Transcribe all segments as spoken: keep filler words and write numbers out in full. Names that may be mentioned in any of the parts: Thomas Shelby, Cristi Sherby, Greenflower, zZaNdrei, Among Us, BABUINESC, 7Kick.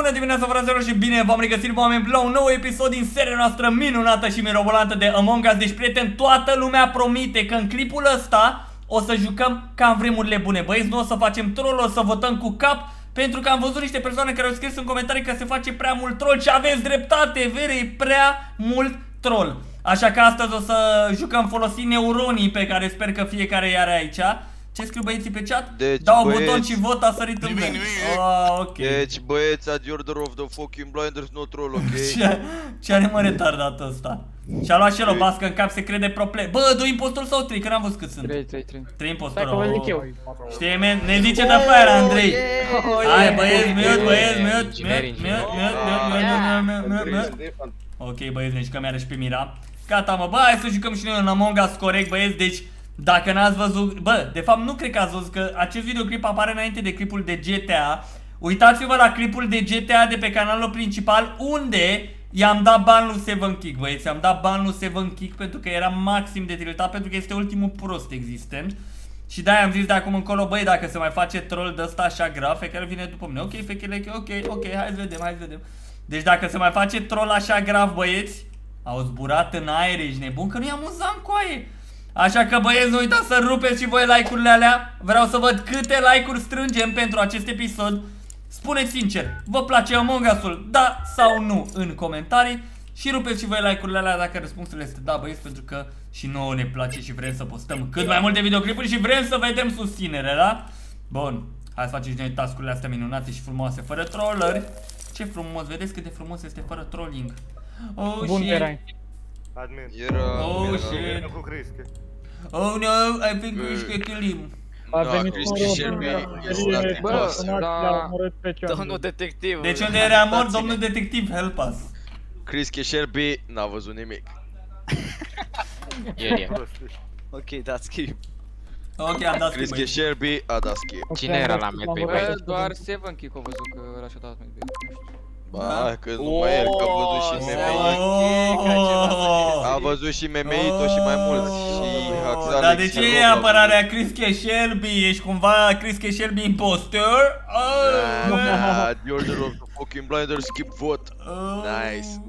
Bună dimineața, fraților, și bine v-am regăsit, oameni, la un nou episod din seria noastră minunată și mirobolantă de Among Us. Deci, prieteni, toată lumea promite că în clipul ăsta o să jucăm ca în vremurile bune. Băieți, nu o să facem troll, o să votăm cu cap, pentru că am văzut niște persoane care au scris în comentarii că se face prea mult troll și aveți dreptate, vere, e prea mult troll. Așa că astăzi o să jucăm folosind neuronii pe care sper că fiecare i-are aici. Ce scriu băieții pe chat? Deci, dau băieți, buton și vot a sărit în vent. Oh, okay. Deci băieți, at the order of the fucking blinders, no troll, ok? Ce, ce are mă retardat ăsta? Și-a luat și el o bască în cap, se crede pro play. Bă, doi impostori sau trei? Că n-am văzut cât sunt. Trei, trei, trei. Trei impostori, o... Știi, man, ne zice de afară, Andrei. Hai, băieți, mute, băieți, mute, mute, mute, mute. Ok, băieți, ne jucăm iarăși pe Mira. Gata, mă, bă, hai să jucăm și noi în Among Us, corect, băieți, deci dacă n-ați văzut, bă, de fapt nu cred că ați văzut că acest videoclip apare înainte de clipul de G T A. Uitați-vă la clipul de G T A de pe canalul principal, unde i-am dat ban lui seven kick, băieți, i-am dat ban lui seven kick pentru că era maxim de tilitat, pentru că este ultimul prost existent. Și de-aia am zis de acum încolo, băi, dacă se mai face troll de ăsta așa grav, fecare vine după mine, ok, fecare, ok, ok, hai să vedem, hai să vedem. Deci dacă se mai face troll așa grav, băieți, au zburat în aer, ești nebun, că nu-i amuzam cu aie. Așa că, băieți, nu uitați să rupeți și voi like-urile alea. Vreau să văd câte like-uri strângem pentru acest episod. Spuneți sincer, vă place Among Us-ul, da sau nu, în comentarii. Și rupeți și voi like-urile alea dacă răspunsul este da, băieți, pentru că și nouă ne place și vrem să postăm cât mai multe videoclipuri și vrem să vedem susținere, da? Bun, hai să facem și noi task-urile astea minunate și frumoase, fără trollări. Ce frumos, vedeți cât de frumos este fără trolling. Oh, bun, și... Admin. Era, oh, era, shit. Era cu Cristi. Oh no, I think we should kill him. A venit domnul detectiv. Deci unde era mort domnul detectiv, help us. Cristi Sherby n-a văzut nimic. Ok, dat skip. Ok, am dat skip. Cristi Sherby a dat skip. Cine era la medbay? Doar seven kick a văzut că era și-a dat medbay. Ba, că nu mai el, că a văzut și M M I-ul. A văzut și M M I-ul și mai mulți. Dar de ce e apărarea Chris Shelby? Ești cumva Chris Shelby impostor? Da, the order of the fucking blinders, skip vote. Nice.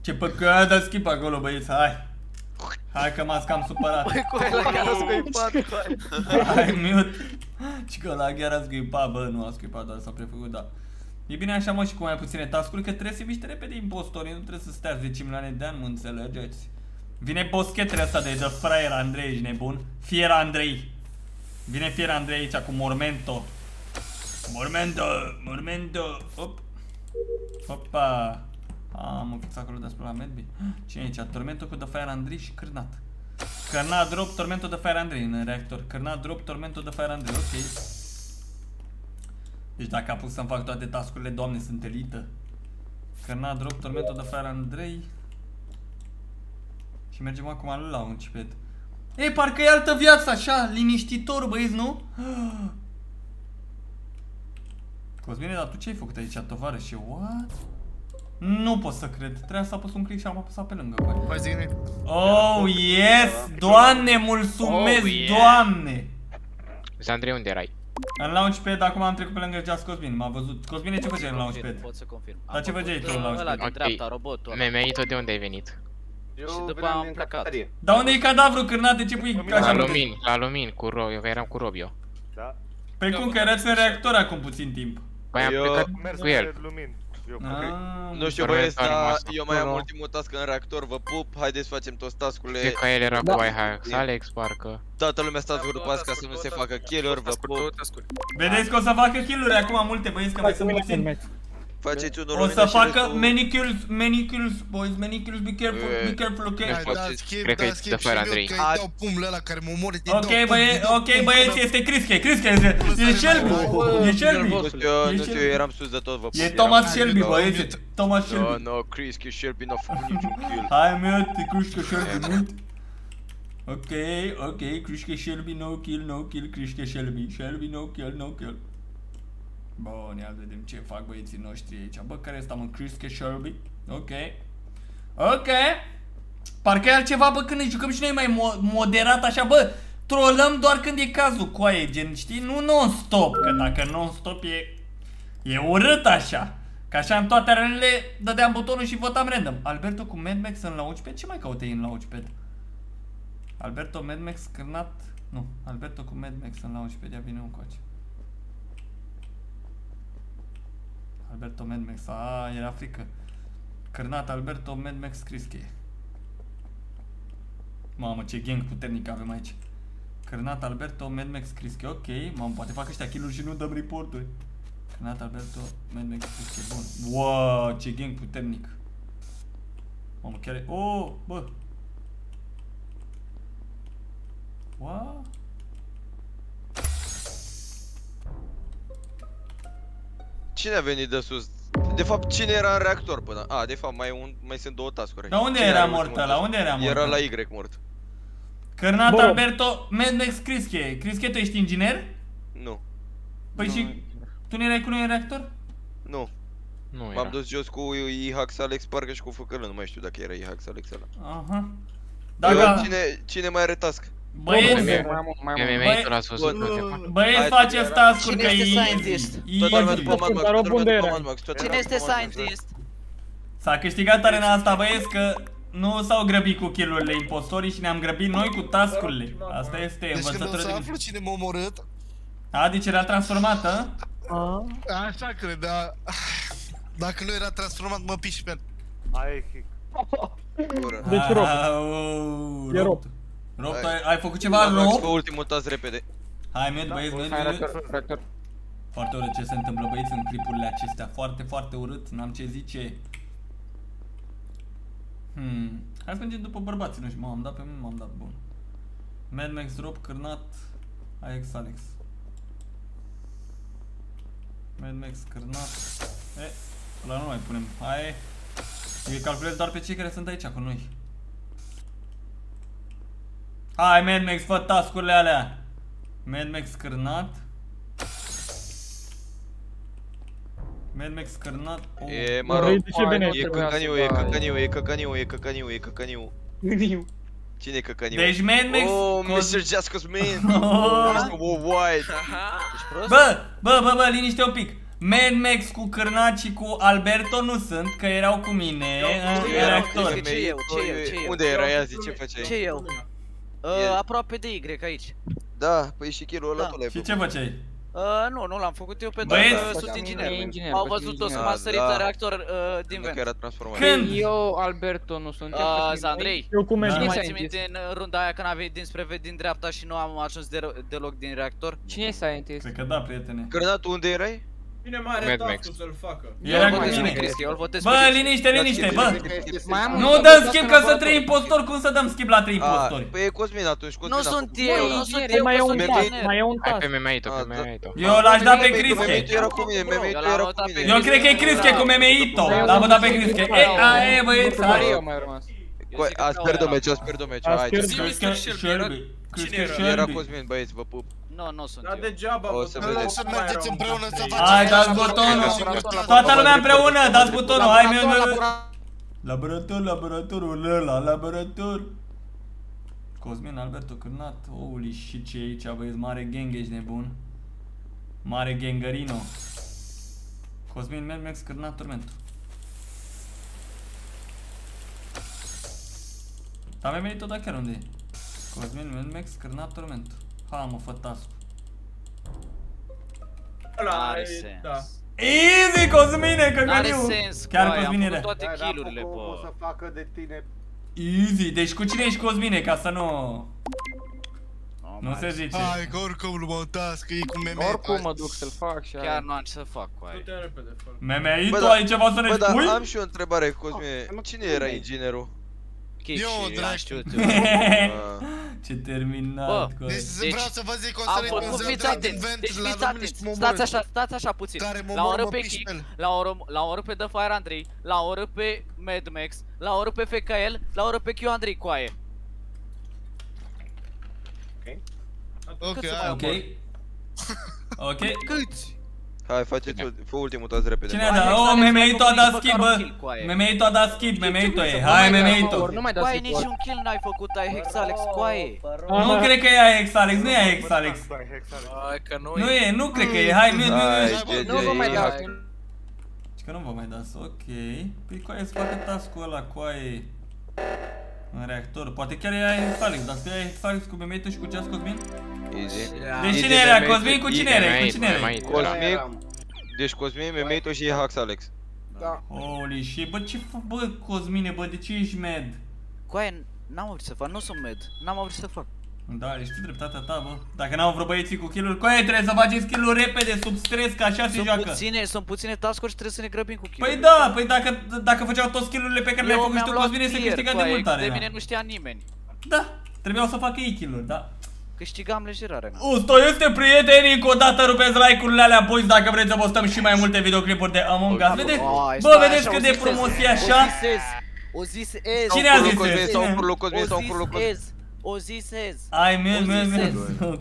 Ce păcat, dar skip acolo, băieți, hai. Hai că m-ați cam supărat. Băi, cu ăla chiar a scuipat. Hai, mute. Ci că ăla chiar a scuipat, bă, nu a scuipat, dar s-a prefăcut, da. E bine așa, mă, și cu mai puține task-uri, că trebuie să miște repede impostorii, nu trebuie să stea zece milioane de ani, mă înțelegeți? Vine boschetele ăsta de, de fraier Andrei, ești nebun? Fier Andrei. Vine Fier Andrei aici cu Mormento. Mormento, Mormento, op. Opa. Am înfix acolo deasupra la medbay. Cine e aici? Tormento cu The Fire Andrei și Cârnat. Cârnat drop, Tormento The Fire Andrei în reactor. Cârnat drop, Tormento The Fire Andrei, ok. Deci dacă apuc să-mi fac toate task-urile, doamne, sunt elită. Cârnat drop, Tormento The Fire Andrei. Și mergem acum la un cipet. Ei, parcă e altă viață, așa, liniștitor, băieți, nu? Cosmine, dar tu ce ai făcut aici, tovarășe? What? Nu pot să cred, trebuia să apăs un click și am apăsat pe lângă. Oh, yes! Doamne, mulțumesc, oh, yeah. Doamne! zZaNdrei, unde erai? În launchpad, acum am trecut pe lângă Just Cosmin, m-a văzut. Cosmine, ce făceai în launchpad? Pot să confirm. Dar ce făceai tu în launchpad? Ăla din dreapta, robotul ăla. M M I, tot de unde ai venit? Și după am plecat. Dar unde e cadavru, Cârnate, ce pui? La lumini, la lumini, cu Rob, eu eram cu Rob eu. Da. Pe cum, că erați în reactor acum puțin timp. Păi am plecat cu el. Nu știu, băieți, dar eu mai am ultimul task în reactor, vă pup, haideți să facem toți task-urile. Cred că el era cu iHax, Alex, parcă. Toată lumea stați vă după azi ca să nu se facă kill-uri, vă pup. Vedeți că o să facă kill-uri acum multe, băieți, că mai sunt puțini. Faceți unul lumina și restul. O să facă many kills, many kills, boys, many kills, be careful, be careful, ok? Cred că e de fără Andrei. Ok, băieți, ok, băieți, este Criske, Criske, este Shelby, e Shelby. Nu știu, eu eram sus de tot, vă pup. E Thomas Shelby, băieți, Thomas Shelby. No, no, Criske Shelby n-a făcut niciun kill. Hai, mute, Criske Shelby, mute. Ok, ok, Criske Shelby, no kill, no kill, Criske Shelby, Shelby, no kill, no kill. Bun, ia vedem ce fac băieții noștri aici. Bă, care este, mă, Criske Shelby? Ok. Ok. Parcă e altceva, bă, când ne jucăm și noi mai mo moderat așa, bă. trolăm doar când e cazul, coaie, gen, știi? Nu non-stop, că dacă non-stop e... e urât așa. Că așa în toate rănile dădeam butonul și votam random. Alberto cu Mad Max în Launchpad? Ce mai caută ei în Launchpad? Alberto, Mad Max, Cârnat... Nu, Alberto cu Mad Max în Launchpad, ia vine un coace. Alberto, Mad Max, aaa, era frică. Cârnat, Alberto, Mad Max, Crischie. Mamă, ce gang puternic avem aici. Cârnat, Alberto, Mad Max, Crischie, ok. Mamă, poate fac ăștia kill-uri și nu dăm reporturi. Cârnat, Alberto, Mad Max, Crischie, bun. Wow, ce gang puternic. Mamă, chiar e... Oh, bă. Wow. Cine a venit de sus? De fapt, cine era în reactor până? A, de fapt, mai, un, mai sunt două task-uri. Dar unde era mort ăla? Unde era mort? Era la Y mort. Cârnat, Alberto, Mad Max, Crischie. Crischie, tu ești inginer? Nu. Păi nu, și nu. Tu nu erai cu noi în reactor? Nu. Nu era. M-am dus jos cu Ihax Alex, parcă și cu Făcălă, nu mai știu dacă era Ihax Alex ăla. Aha. Dacă... Eu, cine, cine mai are task? Băieți, băieți, faceți task-uri că e... Cine este scientist? S-a câștigat arena asta, băieți, că nu s-au grăbit cu kill-urile impostorii și ne-am grăbit noi cu task-urile. Asta este învățătură de... Deci când o să aflu cine m-a omorât... A, deci era transformată? Așa cred, dar... Dacă nu era transformat, mă piși pe... Aia e hic. Deci rob. E rob. Rob, ai făcut ceva rob? Pe ultimul task repede. Hai, med, băieți, med, med. Foarte urât ce se întâmplă, băieți, în clipurile acestea. Foarte, foarte urât, n-am ce zice. Hmm, hai să mergem după bărbații, nu știu, m-am dat pe mine, m-am dat, bun. Mad Max, Rob, Cârnat, Alex, Alex. Mad Max, Cârnat. E, ăla nu mai punem, hai. Eu calculez doar pe cei care sunt aici cu noi. Hai, Mad Max, fă task-urile alea. Mad Max, Cârnat. Mad Max, Cârnat. E, mă rog, e căcaniu, e căcaniu, e căcaniu, e căcaniu, e căcaniu. Cine e căcaniu? Deci Mad Max... Oh, mister Jasco's Man. Oh, white. Bă, bă, bă, bă, liniște un pic. Mad Max cu Cârnat și cu Alberto nu sunt, că erau cu mine în reactor. Ce eu, ce eu, ce eu? Unde era ea, zice, ce făceai? Ce eu? Uh, aproape de Y aici. Da, păi și kill-ul ăla da. Tu l-ai făcut. Și ce făceai? Uh, nu, nu l-am făcut eu pentru că sunt inginer. Au văzut-o să m-a sărit la reactor uh, din vent. Când? Eu, Alberto, nu sunt. Uh, zZaNdrei, nu mai ții minte în runda aia când aveai dinspre ved din dreapta și nu am ajuns de deloc din reactor? Cine e scientist? Cred că da, prietene. Cârnat, unde erai? Bine, mai are task-ul să-l facă. Era cu cine? Bă, liniște, liniște, bă! Nu dăm schimb că sunt trei impostori, cum să dăm schimb la trei impostori? Păi e Cosmin atunci, Cosmin a făcut. Nu sunt eu, nu sunt eu, mai e un task, mai e un task. Hai pe M M I-to, pe M M I-to. Eu l-aș da pe Crischie. Eu cred că e Crischie cu M M I-to, l-a vădat pe Crischie. E, a, e, băieți, hai! Ați pierdut meciul, ați pierdut meciul, hai! Crischie era Cosmin, băieți, vă pup. Nu, nu sunt eu. Dar degeaba, bă, să mergeți împreună să facem... Hai, dați butonul! Toată lumea împreună, dați butonul! Hai, meu... Laborator, laboratorul ăla, laborator! Cosmin, Alberto, Cârnat, holy shit, ce e aici, băieți, mare gang, ești nebun. Mare gangărino. Cosmin, Mad Max, Cârnat, Tormentul. Dar mi-a venit tot, dar chiar unde e? Cosmin, Mad Max, Cârnat, Tormentul. Ha, mă, fă task-ul. N-are sens. Easy, Cosmine, că n-are sens, coaie, am făcut toate kill-urile, bă. O să facă de tine. Easy, deci cu cine ești, Cosmine, ca să nu... Nu se zice. Hai, că oricum nu mă task, e cu meme. Oricum mă duc să-l fac și aia. Chiar nu am ce să fac, coaie. Du-te repede, fără. Meme-i-tu, ai ceva să ne spui? Bă, dar am și eu o întrebare, Cosmine. Cine era inginerul? Eu, dragi. Ce terminat, bă, deci vreau să vă zic că o să reprezentăm din vent la lumini și mă omoră. Stați așa puțin, la o oră pe Kick, la o oră pe The Fire Andrei, la o oră pe Mad Max, la o oră pe F K L, la o oră pe Q Andrei, coaie. Ok, ok, ok. Câți? Hai, faceți, fă ultimul toți repede. Cine a dat? Oh, Memeito a dat skip, bă! Memeito a dat skip, Memeito e! Hai, Memeito! Coaie, nici un kill n-ai făcut, ai Hexalex, coaie! Nu cred că e Hexalex, nu e Hexalex! Nu e, nu cred că e, hai, nu, nu, nu! Nu vă mai dați! Zici că nu vă mai dați, ok. Păi coaie, îți face task-ul ăla, coaie! În reactor, poate chiar e Hexalex, dar stai Hexalex cu Memeito și cu ce a scos bine? Deci cine era? Cosmin? Cu cine era? Cu cine era? Deci Cosmin, Memeito și Hexalex. Da. Holy shit, bă, ce fac, bă, Cosmine, bă, de ce ești mad? Coaie, n-am vrut să fac, nu sunt mad, n-am vrut să fac. Da, ești dreptatea ta, bă. Dacă n-au vreo băieții cu kill-uri, coaie, trebuie să faceți kill-uri repede, sub stres, că așa se joacă. Sunt puține task-uri și trebuie să ne grăbim cu kill-uri. Păi da, păi dacă, dacă făceau toți kill-urile pe care le-ai făcut și tu, Cosmine, se câștiga de mult tare. De mine nu știa nimeni. Da, trebuiau să facă ei kill-uri, da. Câștigam lejer arena. Usto este prietenii, încă o dată rupeți like-urile alea, boys, dacă vreți să postăm și mai multe videoclipuri de Among Us. Vedeți? Bă, vedeți cât de frumos e așa? O zis ez. Cine a zis ez? O zis ez. Ai, mie, mie, mie.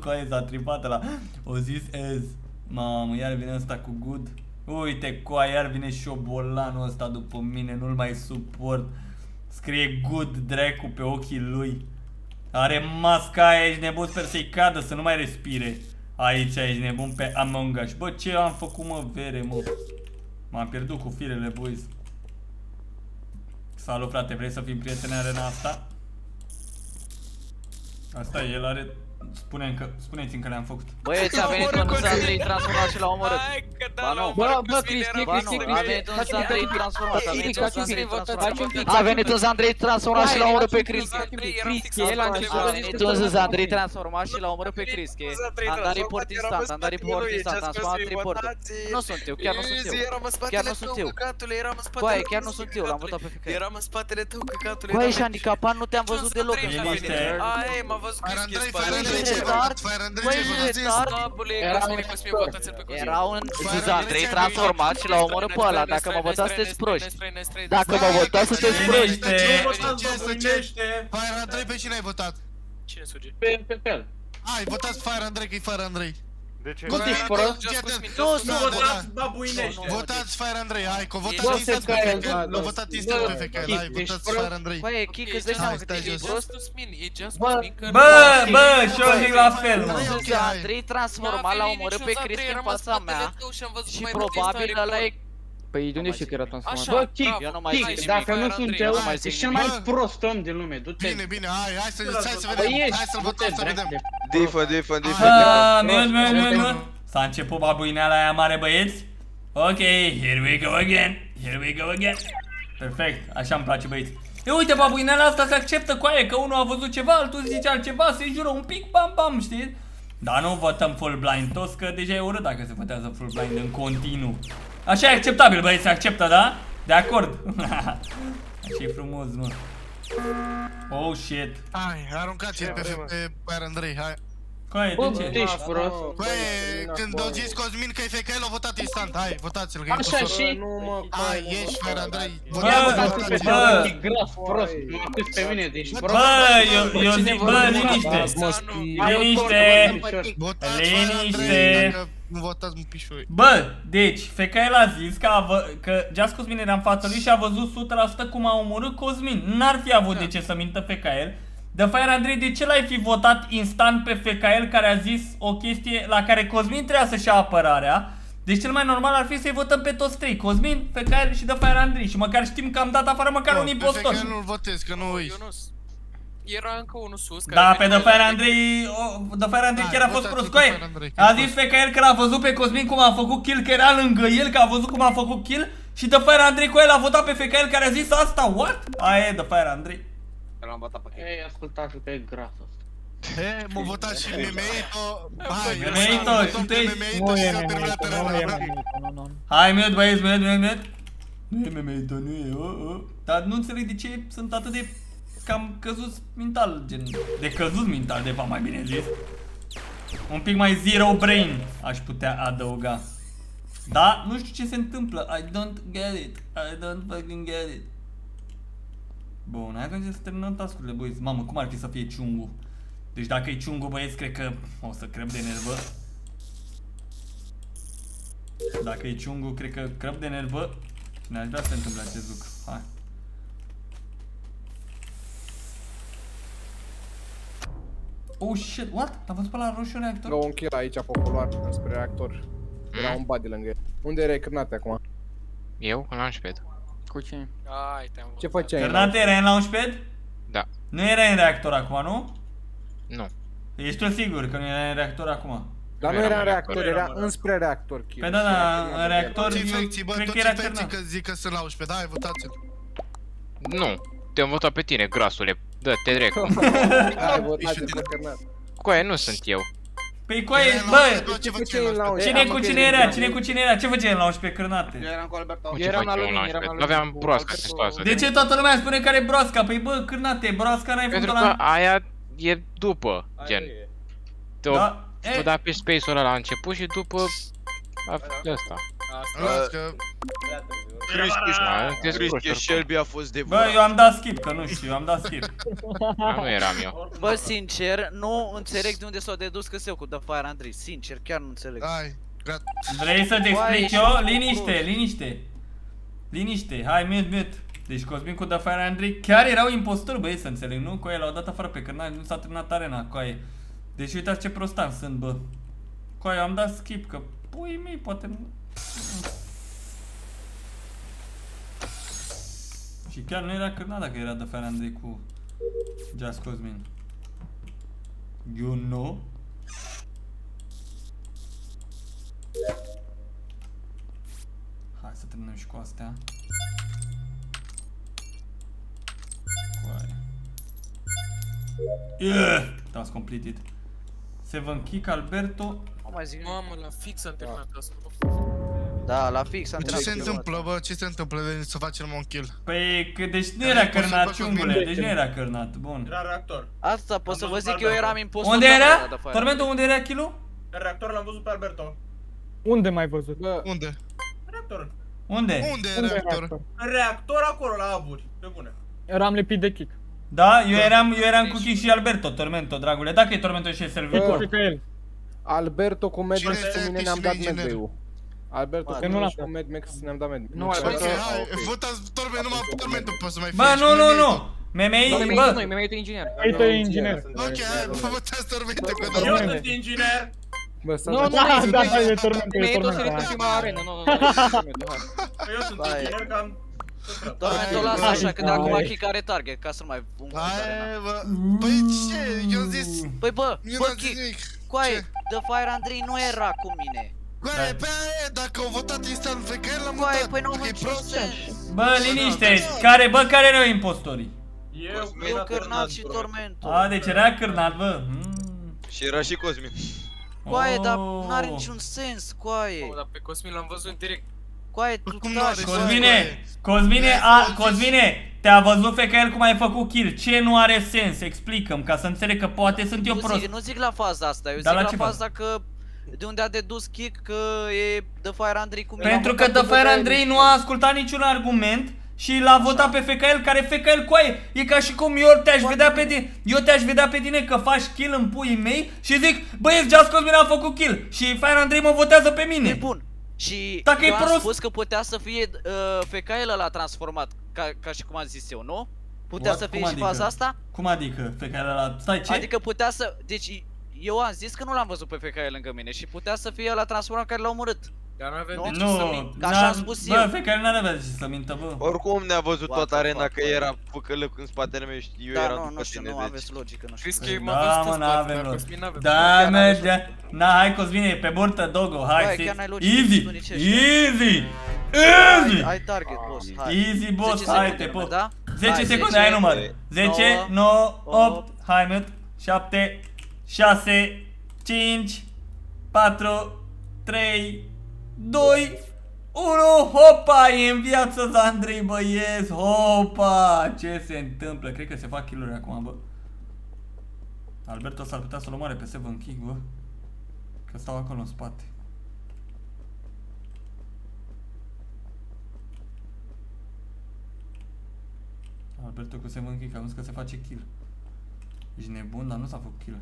Coaie, s-a tripat ăla. O zis ez. Mamă, iar vine ăsta cu good. Uite, coaie, iar vine șobolanul ăsta după mine, nu-l mai suport. Scrie good dracu pe ochii lui. Are masca aia, ești nebun, sper să-i cadă, să nu mai respire. Aici ești nebun pe Among Us. Bă, ce am făcut, mă, vere, mă? M-am pierdut cu firele, boys. Salut, frate, vrei să fim prieteni în arena asta? Asta e, el are... Spune-mi că... Spune-ți-mi că le-am făcut. Băieți, a venit un zZaNdrei transformat și l-a omorât. Ba nu, bă, bă, Cristi, Cristi, Cristi, a venit un zZaNdrei transformat, a venit un zZaNdrei transformat. A venit un zZaNdrei transformat și l-a omorât pe Cristi. A venit un zZaNdrei transformat și l-a omorât pe Cristi. Am dat report instant, am dat report instant, am spus reportul. Nu sunt eu, chiar nu sunt eu. Chiar nu sunt eu. Coaie, chiar nu sunt eu, l-am votat pe fiecare. Eram în spatele tău, căcatule. Coaie, ești handicapat, nu te-am văzut deloc. Aie, m-a văzut Cristi. Era un zZaNdrei transformat și l-a omorât pe ăla. Dacă mă votați, sunteți proști. Dacă mă votați, sunteți proști. zZaNdrei, pe cine ai votat? Cine suge? Pe el. Ai votat zZaNdrei, că-i zZaNdrei. Nu ești prost? Nu votați babuinește. Votați zZaNdrei, hai, că votați instant pe F K L. L-a votat instant pe F K L, hai, votați zZaNdrei. Bă, e Kick, îți dai seama că te-ai prost? Bă, bă, și eu zic la fel, mă. zZaNdrei transformat, l-a omorât pe Cristi în fața mea și probabil ăla e... Păi de unde știu că era transformat? Bă, Kick, dacă nu sunt eu, ești cel mai prost om din lume, du-te. Bine, bine, hai, hai să vedem, hai să-l votăm, să vedem. Difă, difă, difă. Aaaa, minut, minut, minut. S-a început babuineala aia mare, băieți? Ok, here we go again, here we go again. Perfect, așa îmi place, băieți. E, uite, babuineala asta se acceptă, coaie, că unul a văzut ceva, altul zice altceva, se jură un pic, bam, bam, știi? Dar nu votăm full blind toți, că deja e urât dacă se votează full blind în continuu. Așa e acceptabil, băieți, se acceptă, da? De acord. Așa e frumos, mă. Oh shit. Hai, aruncați-l pe zZaNdrei, hai. Coaie, de ce? Coaie, când au zis Cosmin că e F K L, l-a votat instant, hai, votați-l. Așa și? Hai, ești zZaNdrei. Bă, bă, eu zic, bă, liniște. Liniște. Liniște. Nu votați un pișoi. Bă, deci, F K L a zis că, că Just Cosmin era în fața lui și a văzut o sută la sută cum a omorât Cosmin. N-ar fi avut de ce să mintă F K L. De fapt, Andrei, de ce l-ai fi votat instant pe F K L care a zis o chestie la care Cosmin trebuia să-și ia apărarea? Deci cel mai normal ar fi să-i votăm pe toți trei, Cosmin, F K L și de fapt Andrei. Și măcar știm că am dat afară măcar un impostor. Pe F K L nu-l votez, că nu uiți. Era încă unul sus. Da, pe Dăfăiar Andrei, Dăfăiar Andrei chiar a fost prost. A zis pe că el că l-a văzut pe Cosmin cum a făcut kill, că era lângă el, că a văzut cum a făcut kill. Și Dăfăiar Andrei cu el a votat pe F K L care a zis asta, what? Aia e Dăfăiar Andrei. L-am votat pe Kick. Ei, ascultați-l că e gras ăsta. He, m-a votat și Memeito. Hai, Memeito, sunt ei. Nu e Memeito, nu e. Hai, minut, băieți, minut, minut, minut. Nu e Memeito, nu e, oh, oh. Dar nu înțeleg de ce sunt atât de... Cam căzut mental, gen... De căzut mental, de fapt, mai bine zis. Un pic mai zero brain aș putea adăuga. Da, nu știu ce se întâmplă. I don't get it. I don't fucking get it. Bun, atunci să terminăm task-urile, băieți. Mamă, cum ar fi să fie Ciungu? Deci dacă e Ciungu, băieți, cred că o să crep de nervă. Dacă e ciungul, cred că crăp de nervă. Ne-aș vrea să se întâmple acest lucru. Hai. Oh shit, what? Am văzut pe la roșu reactor? Luau un kill aici popular înspre reactor. Era un body lângă el. Unde erai cârnate acum? Eu? În la unsprezece. Cu cine? Ai, te-am văzut. Ce făceai? Cârnate, erai în la unsprezece? Da. Nu erai în reactor acum, nu? Nu. Ești tu sigur că nu erai în reactor acum? Dar nu era în reactor, era înspre reactor kill. Păi da, da, în reactor eu cred că era cârnat. Că zic că sunt la unsprezece, da, ai votat-l. Nu, te-am votat pe tine, grasule. Da, te drecu. Coaie, nu sunt eu. Păi coaie, bă, cine cu cine era, cine cu cine era, ce făceai la unsprezece cârnate? Eu eram cu Alberto. Eu eram la lumină, nu aveam broasca pe stoază. De ce toată lumea spune că are broasca? Păi bă, cârnate, broasca n-ai făcut la... Pentru că aia e după, gen. Tu da pe space-ul ăla la început și după... Asta. Asta. Cristi și Shelby a fost devorat. Bă, eu am dat skip, că nu știu, eu am dat skip. Nu eram eu. Bă, sincer, nu înțeleg de unde s-au dedus că se eu cu The Fire Andrei. Sincer, chiar nu înțeleg. Vrei să-ți explic eu? Liniște, liniște. Liniște, hai, mute, mute. Deci Cosmin cu The Fire Andrei chiar erau impostori, băieți, să înțeleg, nu? Coaie l-au dat afară pe cârnați, nu s-a terminat arena, coaie. Deci uitați ce prostan sunt, bă. Coaie, am dat skip, că pui mei, poate... Și chiar nu era cârnat dacă era de Fire Andrei cu Just Cosmin. You know? Hai să terminăm și cu astea. Coaie. Yeah! Task completed. seven kick, Alberto. Mamă, la fix am terminat asta. Da, la fix am terminat. Ce se întâmplă, bă? Ce se întâmplă să facem un kill? Păi, că deci nu era cârnat, ciungule, deci nu era cârnat, bun. Era reactor. Asta pot să vă zic că eu eram impostor. Unde era? Tormento, unde era kill-ul? În reactor l-am văzut pe Alberto. Unde mai văzut? Unde? Reactor. Unde? Unde e reactor? Reactor acolo, la aburi, pe bune. Eram lepit de kick. Da? Eu eram, eu eram cu Kick și Alberto, Tormento, dragule. Dacă e Tormento și e servitor. Alberto cu Mad Max cu mine ne-am dat medbay-ul. Alberto cu mine și cu Mad Max ne-am dat medbay-ul. Nu, Alberto... Votați Tormento, numai Tormento poate să mai fie. Bă, nu, nu, nu! M M I, bă! M M I tu e inginer. M M I tu e inginer. Ok, votați Tormento cu Tormento. Eu sunt inginer! Nu, nu, nu, da, e Tormento, e Tormento. M M I tu se la arenă, nu, nu, nu. Eu sunt inginer că am... Tormento lasă așa, că de acum Kick are target, ca să nu mai... Păi ce? Eu am zis... Păi bă, bă Kick! Coaie, The Fire Andrei nu era cu mine. Coaie, pe aia, dacă au votat instant, cred că el l-a mutat. Coaie, păi nu mă proste. Bă, liniște, care, bă, care erau impostorii? Eu, eu Cârnat și Tormento. A, deci era Cârnat, bă. Și era și Cosmin. Coaie, dar n-are niciun sens, coaie. Bă, dar pe Cosmin l-am văzut direct. Coaie, cum n-are? Cosmine, Cosmine, Cosmine! Te-a văzut pe că el cum ai făcut kill, ce nu are sens, explică-mi, ca să înțeleg că poate sunt eu prost. Nu zic la faza asta, eu zic la faza că de unde a dedus Kick că e The Fire Andrei cu mine. Pentru că The Fire Andrei nu a ascultat niciun argument și l-a votat pe F K L, care F K L coaie, e ca și cum eu te-aș vedea pe tine, eu te-aș vedea pe tine că faci kill în puii mei și zic, băieți, Just Cosmin a făcut kill și Fire Andrei mă votează pe mine. E bun. Și dacă eu am spus că putea să fie uh, F K L ăla transformat, ca, ca și cum am zis eu, nu? Putea What? să fie cum și adică? faza asta? Cum adică? F K L ăla, stai ce? Adică putea să, deci eu am zis că nu l-am văzut pe F K L lângă mine și putea să fie ăla transformat care l-a omorât. Dar n-avem de ce să mint, că așa am spus eu. Bă, F K L n-avea de ce să mintă, bă. Oricum ne-a văzut toată arena că era F K L în spatele meu și eu eram după tine, deci. Crezi că m-a văzut în spatele meu, Cosmin n-avea. Da, mergea. Na, hai Cosmin, e pe burtă, Dogo, hai, sit. Easy, easy, easy. Ai target, boss, hai. Easy, boss, hai, te pot. zece secunde, ai număr. zece, nouă, opt, hai, mut, șapte, șase, cinci, patru, trei, doi, unu, hopa, e în viață zZaNdrei, băieți, hopa, ce se întâmplă, cred că se fac kill-uri acum, bă. Alberto s-ar putea să-l omoare pe seven kick, bă, că stau acolo în spate. Alberto cu seven kick, am zis că se face kill. Ești nebun, dar nu s-a făcut kill.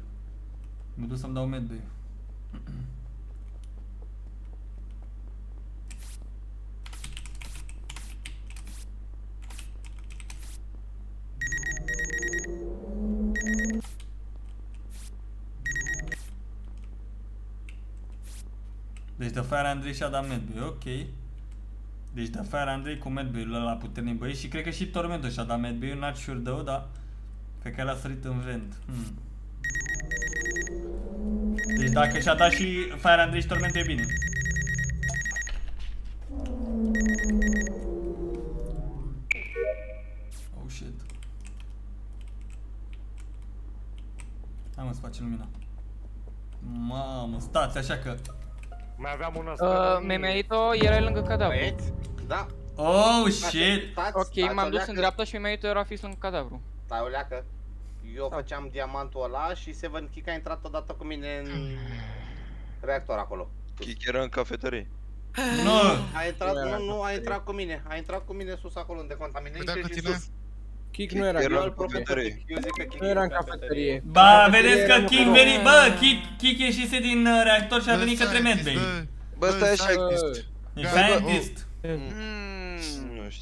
Mă duc să-mi dau med de Deci de Fire Andrei și-a dat medbay, ok. Deci de Fire Andrei cu medbay-ul ăla puternic, băi, și cred că și Tormento și-a dat medbay-ul, n-ați sure de-o, dar cred că el a sărit în vent. Hmm. Deci dacă și-a dat și Fire Andrei și Tormento e bine. Oh shit. Hai mă, să face lumina. Mamă, stați așa că... Mai aveam un ăsta. Memeito era lângă cadavru. Da. Oh shit. Ok, m-am dus în dreapta și Memeito era fix lângă cadavru. Stai o leacă. Eu făceam diamantul ăla și seven kick a intrat odată cu mine în reactor acolo. Kick era în cafetărie. Nu, nu, a intrat cu mine. A intrat cu mine sus acolo în decontaminare și sus. Kick nu era, era în cafetărie. Eu zic că Kick nu era în cafetărie. Ba, vedeți că Kick veni, bă, Kick, Kick ieșise din reactor și a venit către medbay. Bă, stai așa, exist. E scientist.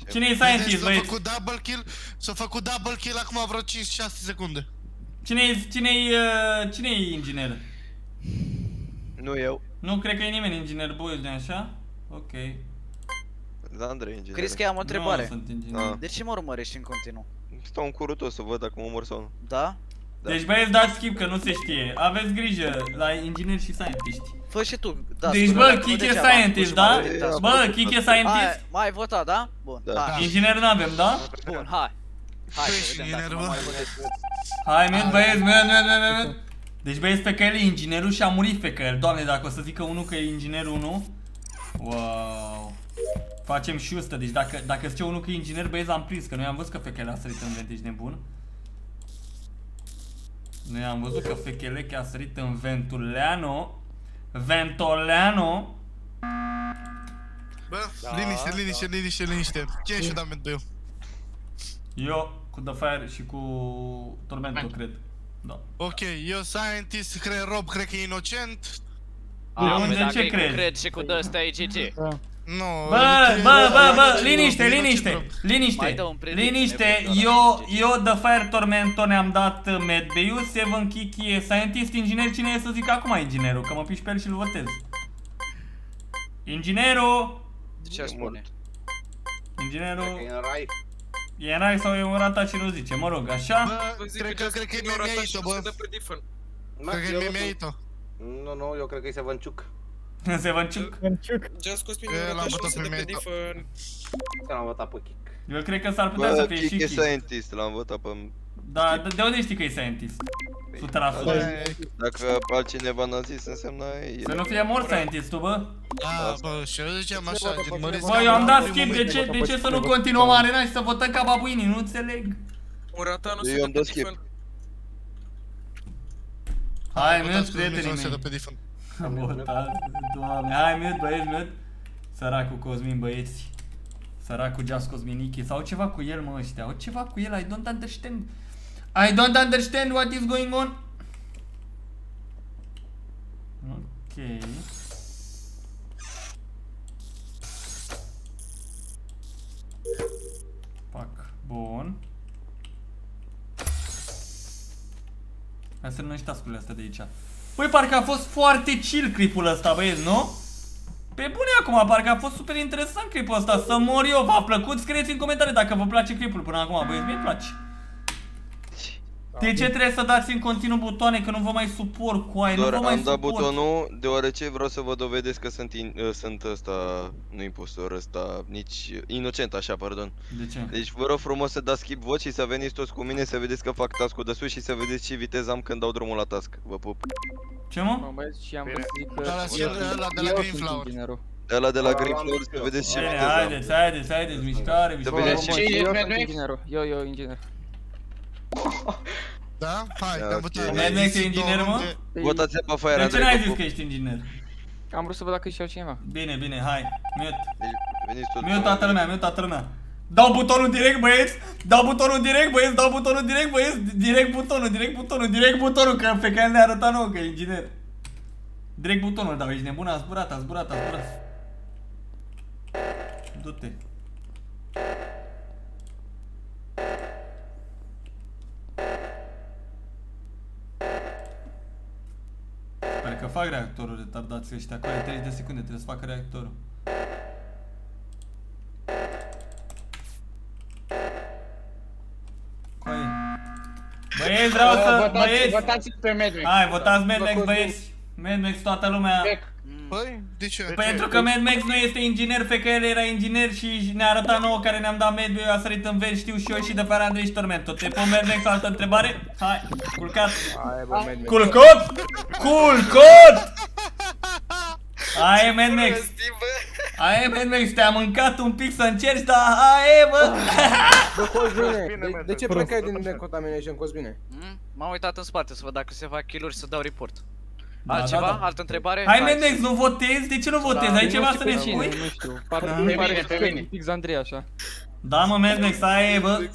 Cine e scientist, băieți? S-a făcut double kill, s-a făcut double kill acum vreo cinci șase secunde. Cine e, cine e, cine e inginer? Nu eu. Nu cred că e nimeni inginer, băieți, de așa? Ok. zZaNdrei, inginer. Crezi că am o întrebare? De ce mă urmărești în continuu? Stau în curul tău să văd dacă mă omor sau nu. Da? Deci băieți, dați skip că nu se știe. Aveți grijă la ingineri și scientiști. Fă și tu, da. Deci bă, Kick e scientist, da? Bă, Kick e scientist? Mai ai votat, da? Bun, da. Inginer n-avem, da? Bun, hai. Hai să vedem dacă mai voteți. Hai, men, băieți, men, men, men, men. Deci băieți, pe că el e inginerul și a murit pe că el. Doamne, dacă o să zică unul că e inginerul unu. Wow. Facem și o sută, deci dacă, dacă zice unul că e inginer, băieți, am prins, că noi am văzut că pe că el a sărit în vent, ești nebun. Noi am văzut că Fecheleche a sărit în Ventuleano. Ventoleano. Bă, da, liniște, da. liniște, liniște, liniște. Cine și-o dat medbay-ul? Eu cu The Fire și cu Tormento, cred. Da. Ok, eu scientist, cred, Rob, cred că e inocent. A, unde, dacă ce crezi? Cred și cu ăsta e G G. Da. No, bă, bă, bă, bă, liniște, liniște, liniște, liniște, eu, eu, The Fire, Tormento ne-am dat medbay-ul, seven kick e scientist, inginer, cine e să zic acum inginerul, că mă piși pe el și-l votez. Inginerul! Ce aș spune? Inginerul... E în rai sau e un rata și nu zice, mă rog, așa? Bă, cred că e Memeito, bă. Cred că e Memeito. Nu, nu, eu cred că e Seven Ciuc. Seven Ciuc? Ce-a scos mine în rata și nu se dă pe Diffon. L-am votat pe Kick. Eu cred că s-ar putea să fie și Kick. Kick e scientist, l-am votat pe... Da, de unde știi că e scientist? o sută la sută. Dacă altcineva n-a zis, înseamnă... Să nu fie mort scientistul, bă? Da, bă, și eu ziceam așa, gen măresc... Bă, eu am dat skip, de ce să nu continuăm arena și să votăm ca babuinii, nu înțeleg? Un rata nu se dă pe Diffon. Hai, mi-ați prietenii mei. Am votat, doamne, hai mute, băieți, mute. Săracul Cosmin, băieți. Săracul Just Cosminichi sau ceva cu el, mă, ăștia, au ceva cu el, I don't understand. I don't understand what is going on. Ok. Pac, bun. Hai să renunț task-urile astea de aici. Păi parcă a fost foarte chill clipul ăsta, băieți, nu? Pe bune acum, parcă a fost super interesant clipul ăsta, să mor eu, v-a plăcut? Scrieți în comentarii dacă vă place clipul până acum, băieți, mie-mi place. De ce trebuie să dați în continuu butoane, că nu vă mai suport cu ai, nu vă mai suport. Doar am dat butonul, deoarece vreau să vă dovedesc că sunt, in, sunt ăsta, nu impostor ăsta, nici inocent așa, pardon. De ce? Deci vă rog frumos să dați skip vote și să veniți toți cu mine, să vedeți că fac task-ul de sus și să vedeți ce viteză am când dau drumul la task. Vă pup. Ce mă? Mă băieți și am zic că... Ăla de la Greenflower. Ăla de la Greenflower, să vedeți ce viteză am. Haideți, haideți, haideți, mișcare, mișcare. Eu sunt inginerul, eu, eu, inginer. Da? Hai, te-am votat. N-ai zis că e inginer, mă? Votați-a pe Fire Andrei. De ce n-ai zis că ești inginer? Am vrut să văd dacă ești eu cineva. Bine, bine, hai. Mute. Mute toată lumea, mute toată lumea. Dau butonul direct, băieți! Dau butonul direct, băieți! Dau butonul direct, băieți! Direct butonul, direct butonul, direct butonul, că pe care ne-a arătat nouă că e inginer. Direct butonul dau, ești nebun, a zburat, a zburat, a zburat. Du-te. fac reactorul, retardați ăștia, că e treizeci de secunde, trebuie să facă reactorul. Băieți, vreau uh, să... Votați, băieți! Votați pe Mad Max. Hai, votați Mad Max, băieți! Mad Max, toată lumea! Păi, de ce? Pentru că Mad Max nu este inginer, fe că el era inginer și ne-a arătat nouă care ne-am dat Mad Max, a sărit în veri, știu și eu și de pe Andrei și Tormento. Te pun Mad Max, altă întrebare? Hai, culcat! Culcot? Culcot! Aia e Mad Max! Aia e Mad Max, te-a mâncat un pic să încerci, dar aia e, bă! De, de ce plecai din decontamination, Cosmine? M-am uitat în spate să văd dacă se fac kill-uri și să dau report. Altceva? Da, da, da. Altă întrebare? Hai, Mad Max, nu votezi? De ce nu votezi? Da, ai ceva să ne spui? Nu știu, parcă nu pare zZaNdrei așa. Da, mă, Mad Max, aia e, bă!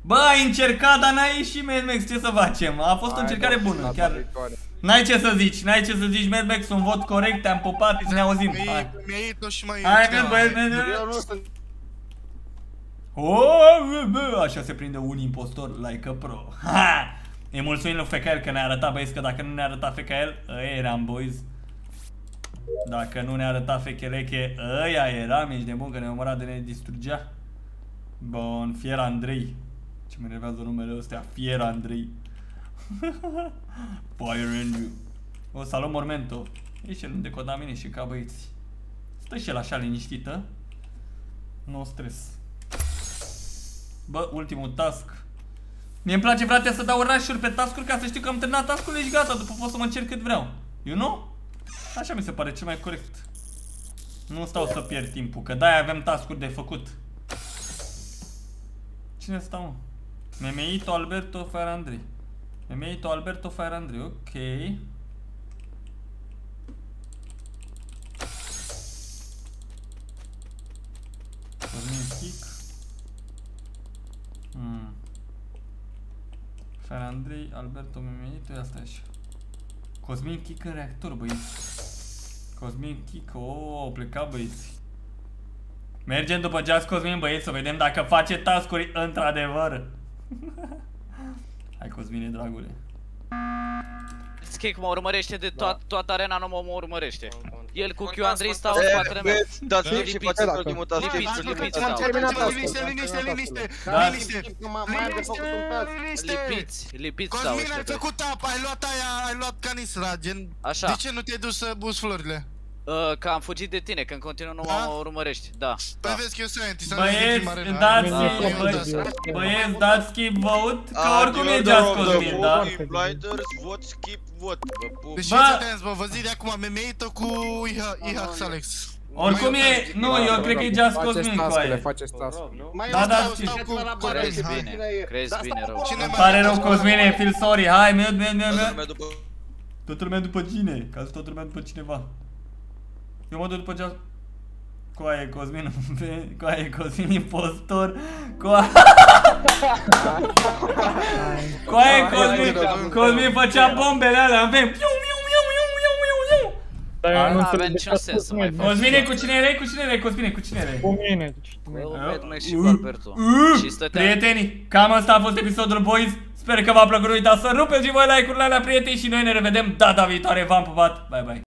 Bă, ai încercat, dar n-ai ieșit, Mad Max, ce să facem? A fost o încercare bună, chiar. N-ai ce să zici, n-ai ce să zici, Mad Max, un vot corect, te-am pupat, ne auzim. Hai, Mad Max, Mad Max! Ooooo, așa se prinde un impostor, like a pro. Ha! Îi mulțumim lui F K L că ne-a arătat, băieți, că dacă nu ne-a arătat F K L, ăia eram, boys. Dacă nu ne-a arătat F K L-eche, ăia eram, ești nebun că ne-a omorât de ne distrugea. Bun, Fier Andrei. Ce mă enervează numele ăstea, Fier Andrei. Fire and you. O, salut, Mormento. Ești el unde codamine și ca, băieți. Stă și el așa liniștită. No stres. Bă, ultimul task. Mie îmi place, frate, să dau rush-uri pe task-uri ca să știu că am terminat task-urile și gata, după pot să mă încerc cât vreau. You know? Așa mi se pare cel mai corect. Nu stau să pierd timpul, că de-aia avem task-uri de făcut. Cine stau? Memeito Alberto Fire Andrei. Memeito Alberto Fire Andrei, ok. Tormentic. Hmm. Fire Andrei, Alberto Memenito, asta e așa. Cosmin Kick în reactor, băieți. Cosmin Kick, ooo, oh, pleca, băieți. Mergem după Just Cosmin, băieți, să vedem dacă face task-uri într-adevăr. Hai, Cosmine, dragule. Skick mă urmărește de toată, toată arena, nu mă urmărește. El cu Q Andrei stau în spatele meu. Dați liniște, liniște, liniște, liniște, liniște, liniște, liniște, liniște, liniște, lipiți, lipiți stau ăștia. Cosmin, ai făcut apa, ai luat aia, ai luat canistra, gen... De ce nu te-ai dus să buzi florile? Că am fugit de tine, că în continuu nu mă urmărești, da. Păi vezi că eu sunt anti, să nu zici mare arena. Băieți, dați skip vote, că oricum e Just Cosmin, da? Vot skip vote. Deci ce dance, bă, vă zic de acum, memeito cu Ihax Alex. Oricum e, nu, eu cred că e Just Cosmin cu aia. Da, da, știu. Crezi bine, crezi bine rău. Îmi pare rău, Cosmine, feel sorry, hai, mute, mute, mute. Toată lumea după cine, că azi toată lumea după cineva. Eu mă duc după cea... Coaie Cosmin... Coaie Cosmin impostor... Coaie... Coaie Cosmin... Cosmin făcea bombele alea, avem... Piu, miu, miu, miu, miu, miu, miu! Dar nu avem niciun sens să mai faci... Cosmine, cu cine erai? Cu cine erai? Cosmine, cu cine erai? Cu mine... Eu, Mad Max și Alberto... Prietenii, cam asta a fost episodul, boys! Sper că v-a plăcut, uitați să rupeți și voi like-urile alea, prieteni, și noi ne revedem data viitoare, v-am pupat! Bye, bye!